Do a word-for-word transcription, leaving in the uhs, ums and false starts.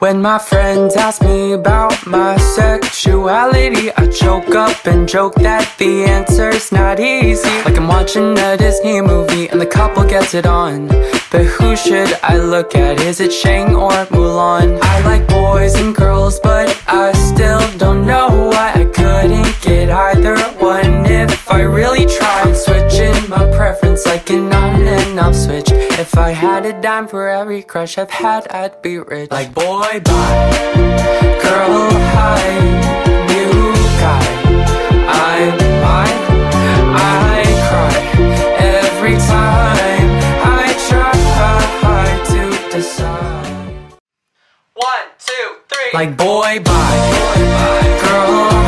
When my friends ask me about my sexuality, I choke up and joke that the answer's not easy. Like I'm watching a Disney movie and the couple gets it on, but who should I look at? Is it Shang or Mulan? I like boys and girls, but I still don't know why I couldn't get either one if I really tried. Switching my preference like an on and off switch. If I had a dime for every crush I've had, I'd be rich. Like boy bye, girl hi, new guy, I'm mine. I cry every time I try to decide. One, two, three. Like boy bye, girl.